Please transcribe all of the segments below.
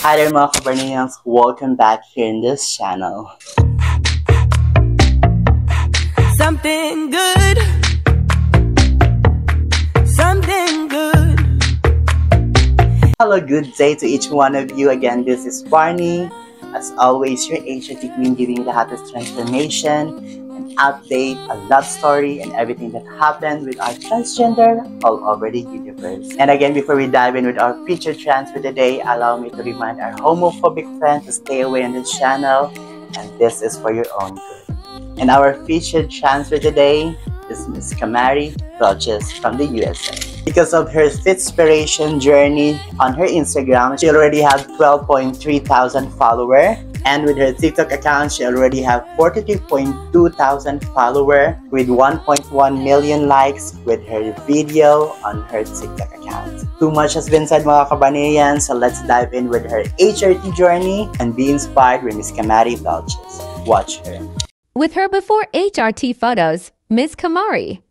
Hi there mga kabarnihans, welcome back here in this channel. Something good, something good. Hello, good day to each one of you. Again, this is Barney. As always, your Asian Queen giving lahat ng transformation, an update, a love story, and everything that happened with our transgender all over the universe. And again, before we dive in with our featured trans for the day, allow me to remind our homophobic friends to stay away on this channel, and this is for your own good. And our featured trans for the day is Miss Kamari Belches from the USA. Because of her Fitspiration journey on her Instagram, she already has 12,300 followers. And with her TikTok account, she already has 42,200 followers with 1.1 million likes with her video on her TikTok account. Too much has been said mga kabarnihan, so let's dive in with her HRT journey and be inspired with Miss Kamari Belches. Watch her. With her before HRT photos, Ms. Kamari.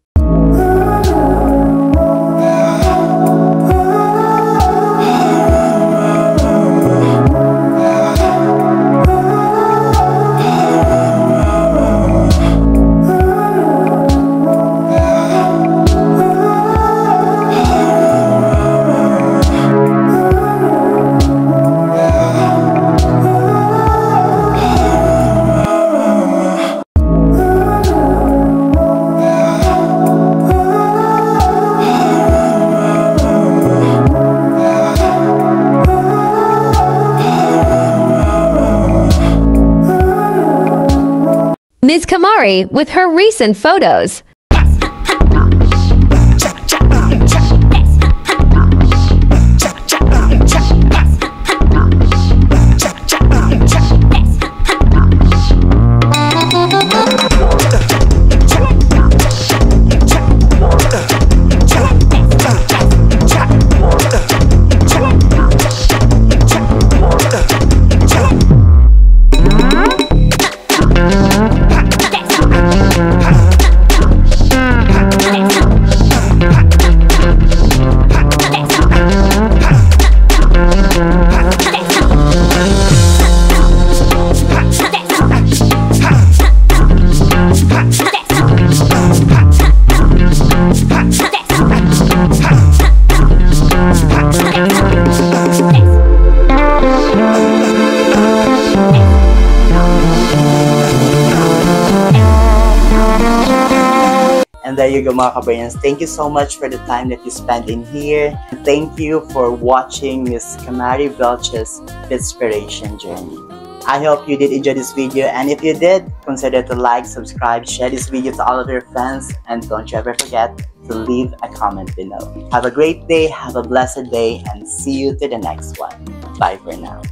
Ms. Kamari with her recent photos. And there you go mga kabayans, thank you so much for the time that you spent in here. And thank you for watching Miss Kamari Belches' Fitspiration journey. I hope you did enjoy this video, and if you did, consider to like, subscribe, share this video to all of your friends, and don't you ever forget to leave a comment below. Have a great day, have a blessed day, and see you to the next one. Bye for now.